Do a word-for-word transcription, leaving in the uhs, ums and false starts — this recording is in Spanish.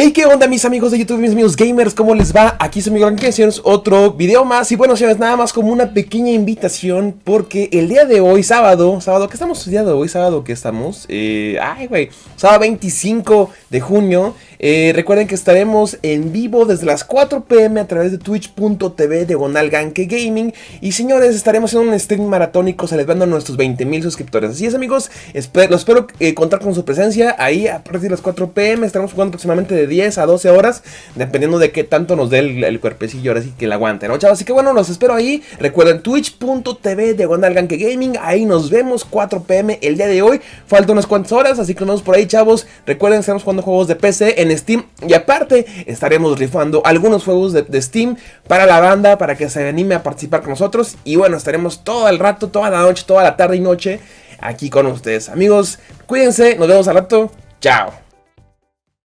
Hey, qué onda mis amigos de YouTube, mis amigos gamers, ¿cómo les va? Aquí soy mi Gonalganque, otro video más. Y bueno, señores, nada más como una pequeña invitación, porque el día de hoy, sábado, sábado, ¿qué estamos el día de hoy? Sábado, ¿qué estamos? Eh, ay, güey, sábado veinticinco de junio. Eh, recuerden que estaremos en vivo desde las cuatro pm a través de twitch punto tv de Gonalganque Gaming. Y señores, estaremos en un stream maratónico celebrando nuestros veinte mil suscriptores. Así es, amigos, esper los espero eh, contar con su presencia ahí a partir de las cuatro pm. Estaremos jugando aproximadamente de diez a doce horas, dependiendo de qué tanto nos dé el, el cuerpecillo, ahora sí que la aguante, ¿no, chavos? Así que bueno, los espero ahí. Recuerden, twitch punto tv de WandaAlganke Gaming. Ahí nos vemos, cuatro pm el día de hoy. Faltan unas cuantas horas, así que nos vemos por ahí, chavos. Recuerden, estamos jugando juegos de P C en Steam, y aparte estaremos rifando algunos juegos de, de Steam para la banda, para que se anime a participar con nosotros. Y bueno, estaremos todo el rato, toda la noche, toda la tarde y noche aquí con ustedes, amigos. Cuídense, nos vemos al rato, chao.